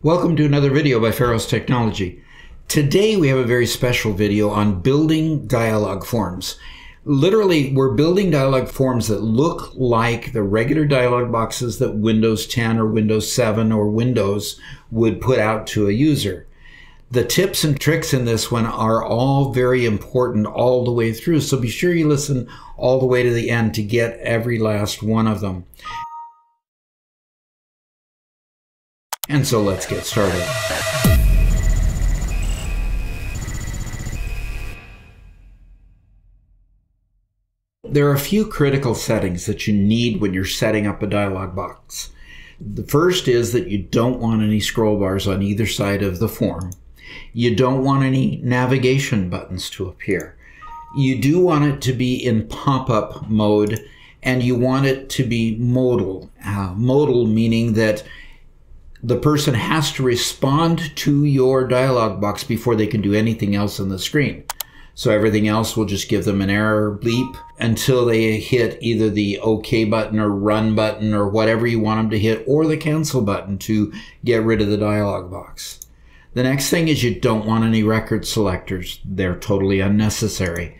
Welcome to another video by Pharos Technology. Today we have a very special video on building dialog forms. Literally, we're building dialog forms that look like the regular dialog boxes that Windows 10 or Windows 7 or Windows would put out to a user. The tips and tricks in this one are all very important all the way through, so be sure you listen all the way to the end to get every last one of them. And so let's get started. There are a few critical settings that you need when you're setting up a dialog box. The first is that you don't want any scroll bars on either side of the form. You don't want any navigation buttons to appear. You do want it to be in pop-up mode, and you want it to be modal. Modal meaning that the person has to respond to your dialog box before they can do anything else on the screen. So everything else will just give them an error bleep until they hit either the OK button or Run button or whatever you want them to hit, or the Cancel button to get rid of the dialog box. The next thing is you don't want any record selectors. They're totally unnecessary.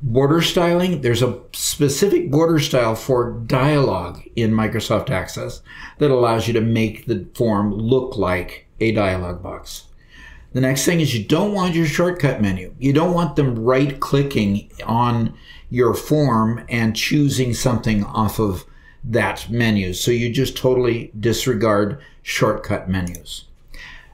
Border styling, there's a specific border style for dialog in Microsoft Access that allows you to make the form look like a dialog box. The next thing is you don't want your shortcut menu. You don't want them right-clicking on your form and choosing something off of that menu. So you just totally disregard shortcut menus.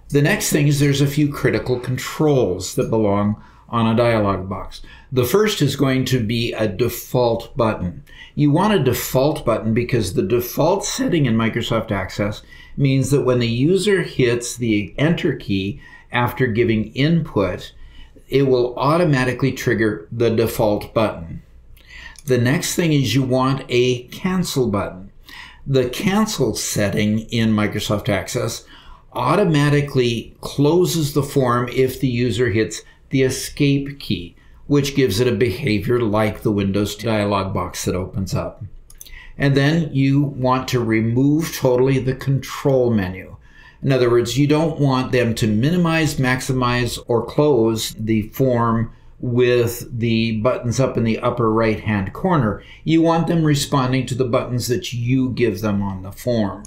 The next thing is there's a few critical controls that belong on a dialog box. The first is going to be a default button. You want a default button because the default setting in Microsoft Access means that when the user hits the Enter key after giving input, it will automatically trigger the default button. The next thing is you want a Cancel button. The Cancel setting in Microsoft Access automatically closes the form if the user hits the Escape key, which gives it a behavior like the Windows dialog box that opens up. And then you want to remove totally the control menu. In other words, you don't want them to minimize, maximize, or close the form with the buttons up in the upper right-hand corner. You want them responding to the buttons that you give them on the form.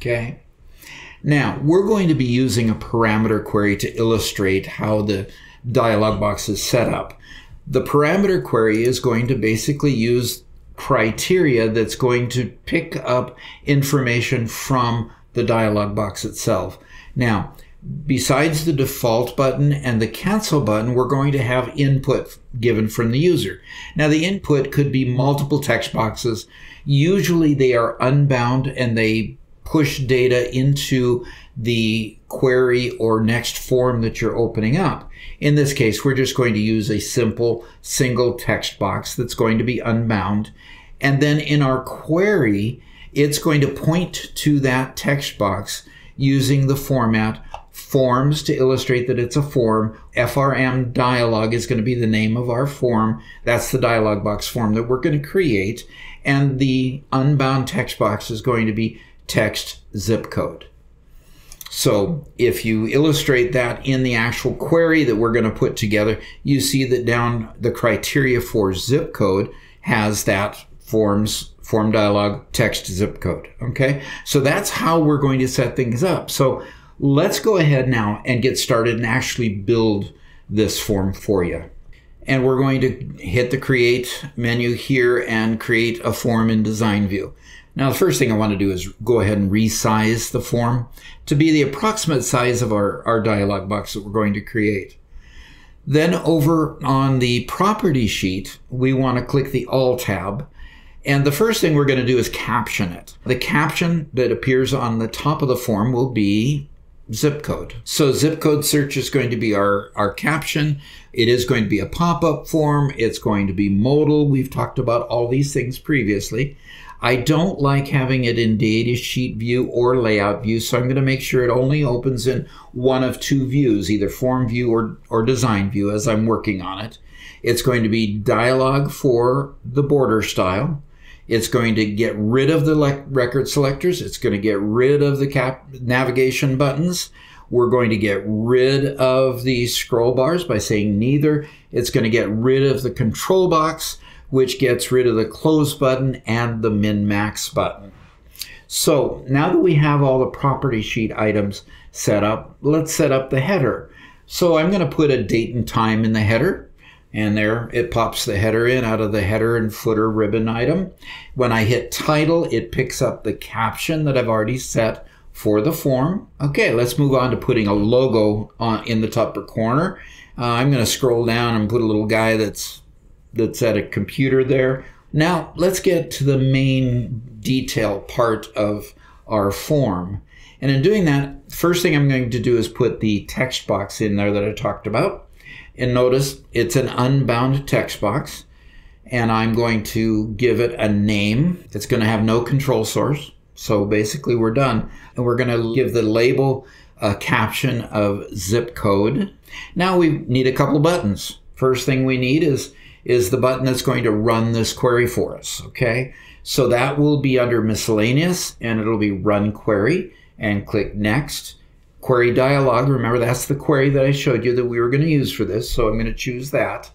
Okay? Now, we're going to be using a parameter query to illustrate how the dialog box is set up. The parameter query is going to basically use criteria that's going to pick up information from the dialog box itself. Now, besides the default button and the Cancel button, we're going to have input given from the user. Now, the input could be multiple text boxes. Usually they are unbound and they push data into the query or next form that you're opening up. In this case, we're just going to use a simple single text box that's going to be unbound. And then in our query, it's going to point to that text box using the format forms to illustrate that it's a form. FRM dialog is going to be the name of our form. That's the dialog box form that we're going to create. And the unbound text box is going to be text zip code. So if you illustrate that in the actual query that we're going to put together, you see that down the criteria for zip code has that form dialog text zip code. Okay, so that's how we're going to set things up. So let's go ahead now and get started and actually build this form for you. And we're going to hit the Create menu here and create a form in Design View. Now, the first thing I want to do is go ahead and resize the form to be the approximate size of our dialog box that we're going to create. Then over on the property sheet, we want to click the Alt tab. And the first thing we're going to do is caption it. The caption that appears on the top of the form will be zip code. So zip code search is going to be our caption. It is going to be a pop-up form. It's going to be modal. We've talked about all these things previously. I don't like having it in data sheet view or layout view, so I'm going to make sure it only opens in one of two views, either form view or design view as I'm working on it. It's going to be dialog for the border style. It's going to get rid of the record selectors. It's going to get rid of the navigation buttons. We're going to get rid of the scroll bars by saying neither. It's going to get rid of the control box, which gets rid of the close button and the min-max button. So now that we have all the property sheet items set up, let's set up the header. So I'm going to put a date and time in the header, and there it pops the header in out of the header and footer ribbon item. When I hit title, it picks up the caption that I've already set for the form. Okay, let's move on to putting a logo on in the upper corner. I'm going to scroll down and put a little guy that's at a computer there. Now let's get to the main detail part of our form. And in doing that, first thing I'm going to do is put the text box in there that I talked about. And notice it's an unbound text box. And I'm going to give it a name. It's going to have no control source. So basically we're done. And we're going to give the label a caption of zip code. Now we need a couple buttons. First thing we need is the button that's going to run this query for us, okay? So that will be under miscellaneous, and it'll be run query, and click next. Query dialog, remember that's the query that I showed you that we were going to use for this, so I'm going to choose that.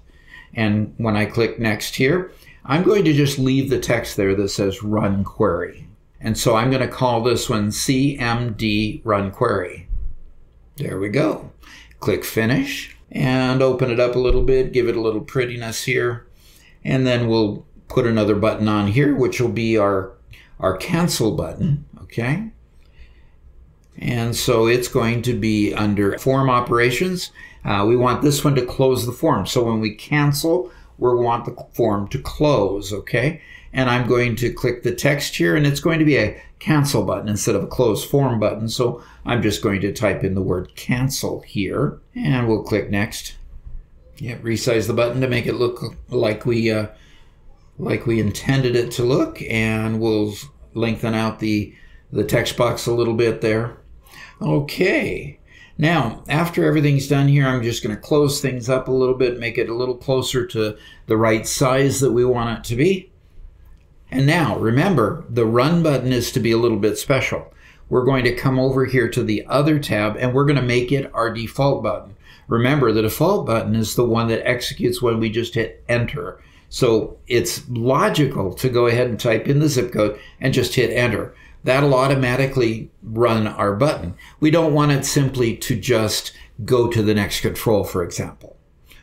And when I click next here, I'm going to just leave the text there that says run query. And so I'm going to call this one CMD run query. There we go. Click finish. And open it up a little bit, give it a little prettiness here. And then we'll put another button on here, which will be our cancel button, okay? And so it's going to be under form operations. We want this one to close the form. So when we cancel, we'll want the form to close, okay? And I'm going to click the text here, and it's going to be a cancel button instead of a close form button. So I'm just going to type in the word cancel here, and we'll click next. Yeah, resize the button to make it look like we intended it to look, and we'll lengthen out the text box a little bit there. Okay. Now, after everything's done here, I'm just going to close things up a little bit, make it a little closer to the right size that we want it to be. And now, remember, the Run button is to be a little bit special. We're going to come over here to the Other tab, and we're going to make it our default button. Remember, the default button is the one that executes when we just hit Enter. So it's logical to go ahead and type in the zip code and just hit Enter. That'll automatically run our button. We don't want it simply to just go to the next control, for example.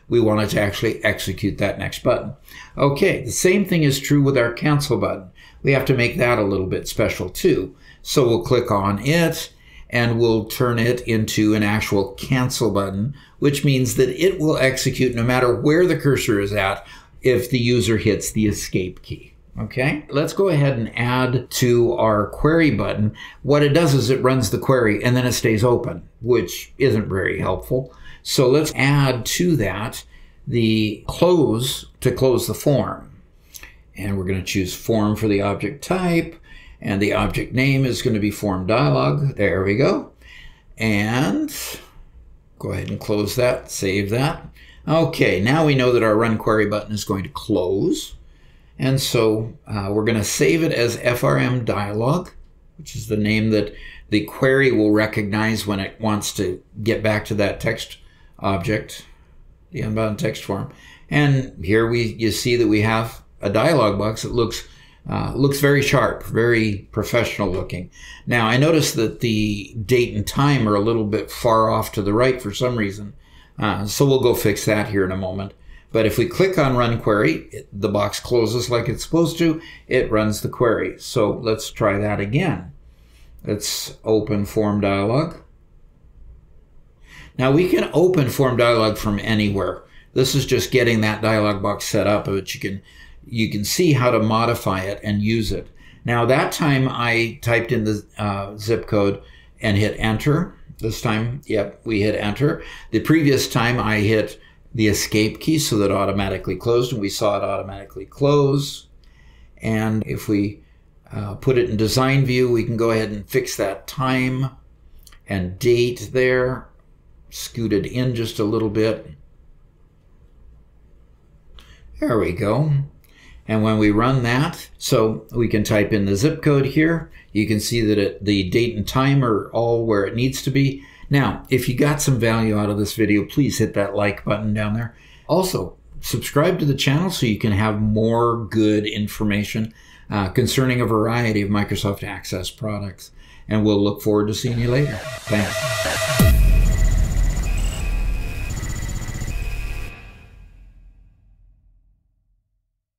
We want it to actually execute that next button. Okay, the same thing is true with our cancel button. We have to make that a little bit special too. So we'll click on it, and we'll turn it into an actual cancel button, which means that it will execute no matter where the cursor is at if the user hits the escape key. Okay, let's go ahead and add to our query button. What it does is it runs the query and then it stays open, which isn't very helpful. So let's add to that the close to close the form. And we're going to choose form for the object type, and the object name is going to be form dialog. There we go. And go ahead and close that, save that. Okay, now we know that our run query button is going to close. And so we're going to save it as FRM dialog, which is the name that the query will recognize when it wants to get back to that text object, the unbound text form. And here you see that we have a dialog box that looks very sharp, very professional looking. Now I noticed that the date and time are a little bit far off to the right for some reason. So we'll go fix that here in a moment. But if we click on Run Query, the box closes like it's supposed to. It runs the query. So let's try that again. Let's open Form Dialog. Now we can open Form Dialog from anywhere. This is just getting that dialog box set up, but you can see how to modify it and use it. Now that time I typed in the zip code and hit Enter. This time, yep, we hit Enter. The previous time I hit the escape key so that it automatically closed, and we saw it automatically close. And if we put it in design view, we can go ahead and fix that time and date there, scooted in just a little bit. There we go. And when we run that, so we can type in the zip code here, you can see that the date and time are all where it needs to be. Now, if you got some value out of this video, please hit that like button down there. Also, subscribe to the channel so you can have more good information concerning a variety of Microsoft Access products. And we'll look forward to seeing you later. Thanks.